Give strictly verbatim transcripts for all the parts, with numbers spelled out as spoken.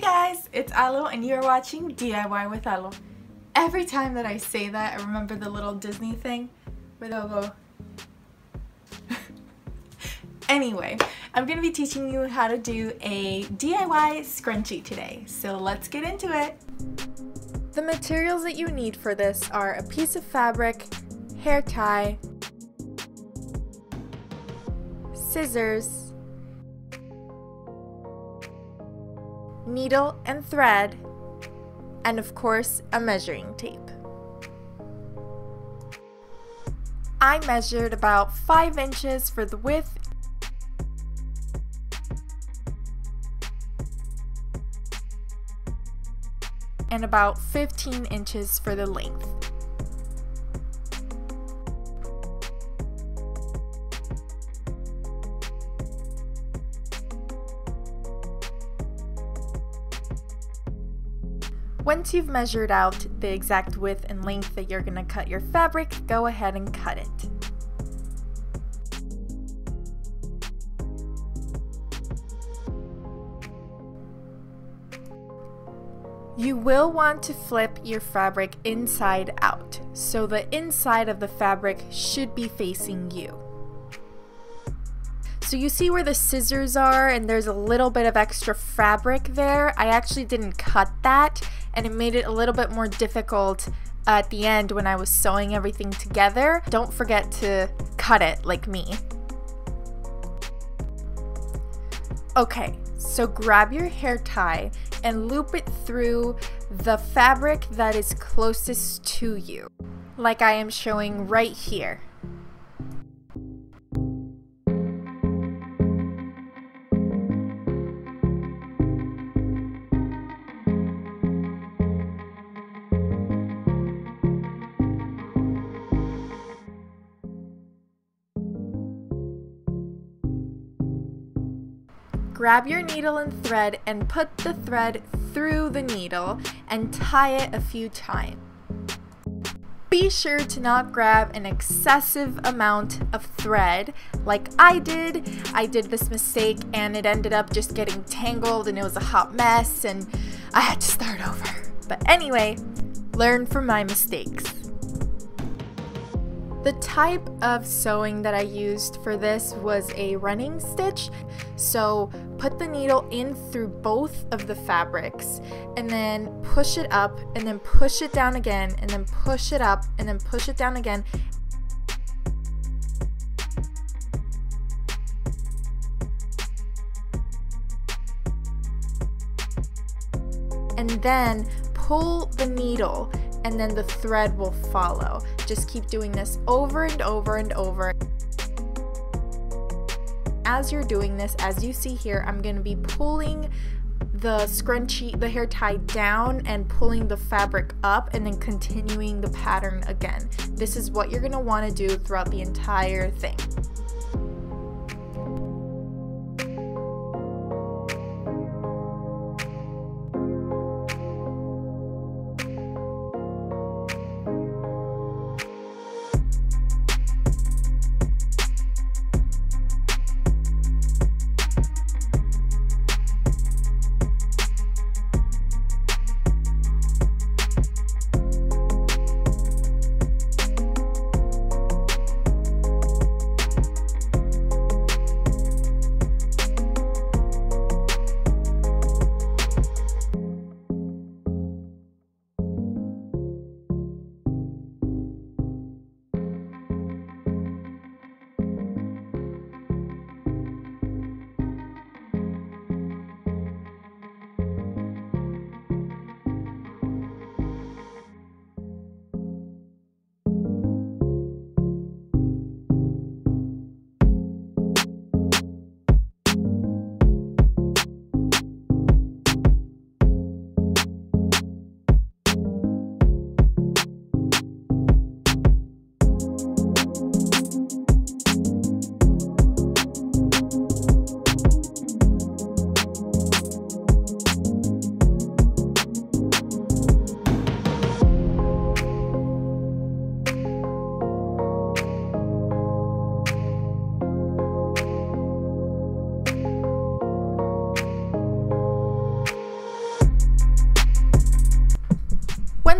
Hey guys, it's Alo and you're watching D I Y with Alo. Every time that I say that, I remember the little Disney thing where they'll go. Anyway, I'm going to be teaching you how to do a D I Y scrunchie today, so let's get into it. The materials that you need for this are a piece of fabric, hair tie, scissors, needle and thread, and of course a measuring tape. I measured about five inches for the width and about fifteen inches for the length. Once you've measured out the exact width and length that you're going to cut your fabric, go ahead and cut it. You will want to flip your fabric inside out, so the inside of the fabric should be facing you. So you see where the scissors are and there's a little bit of extra fabric there. I actually didn't cut that, and it made it a little bit more difficult at the end when I was sewing everything together. Don't forget to cut it like me. Okay, so grab your hair tie and loop it through the fabric that is closest to you, like I am showing right here. Grab your needle and thread and put the thread through the needle and tie it a few times. Be sure to not grab an excessive amount of thread like I did. I did this mistake and it ended up just getting tangled and it was a hot mess and I had to start over. But anyway, learn from my mistakes. The type of sewing that I used for this was a running stitch, so put the needle in through both of the fabrics and then push it up and then push it down again and then push it up and then push it down again. And then pull the needle and then the thread will follow. Just keep doing this over and over and over. As you're doing this, as you see here, I'm going to be pulling the scrunchie, the hair tie down and pulling the fabric up and then continuing the pattern again. This is what you're going to want to do throughout the entire thing.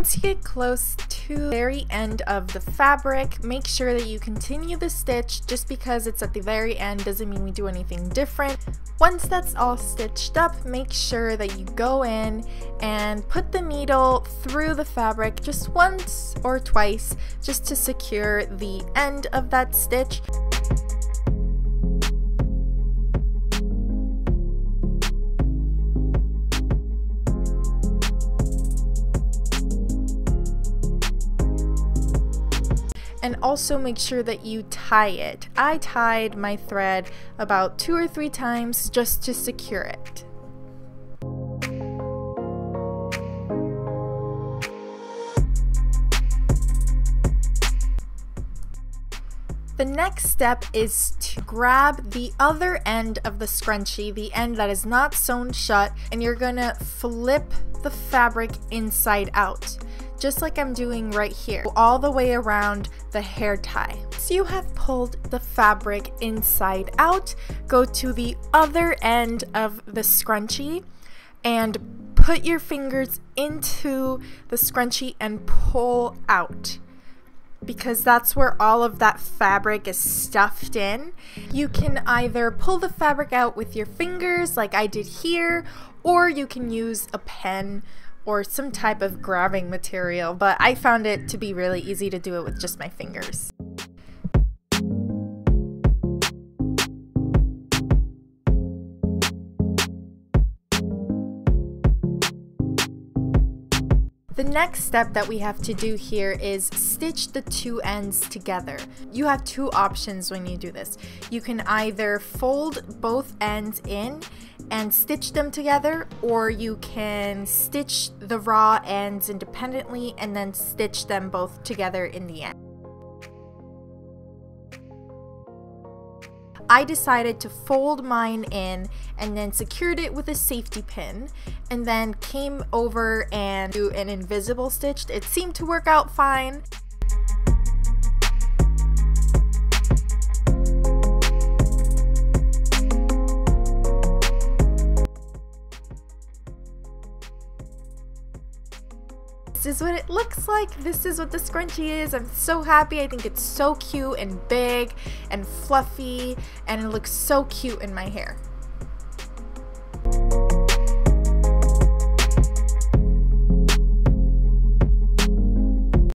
Once you get close to the very end of the fabric, make sure that you continue the stitch. Just because it's at the very end doesn't mean we do anything different. Once that's all stitched up, make sure that you go in and put the needle through the fabric just once or twice, just to secure the end of that stitch. And also make sure that you tie it. I tied my thread about two or three times just to secure it. The next step is to grab the other end of the scrunchie, the end that is not sewn shut, and you're gonna flip the fabric inside out, just like I'm doing right here, all the way around the hair tie. So you have pulled the fabric inside out, go to the other end of the scrunchie and put your fingers into the scrunchie and pull out, because that's where all of that fabric is stuffed in. You can either pull the fabric out with your fingers like I did here, or you can use a pen or some type of grabbing material, but I found it to be really easy to do it with just my fingers. The next step that we have to do here is stitch the two ends together. You have two options when you do this. You can either fold both ends in and stitch them together, or you can stitch the raw ends independently and then stitch them both together in the end. I decided to fold mine in and then secured it with a safety pin, and then came over and do an invisible stitch. It seemed to work out fine. This is what it looks like. This is what the scrunchie is. I'm so happy. I think it's so cute and big and fluffy, and it looks so cute in my hair.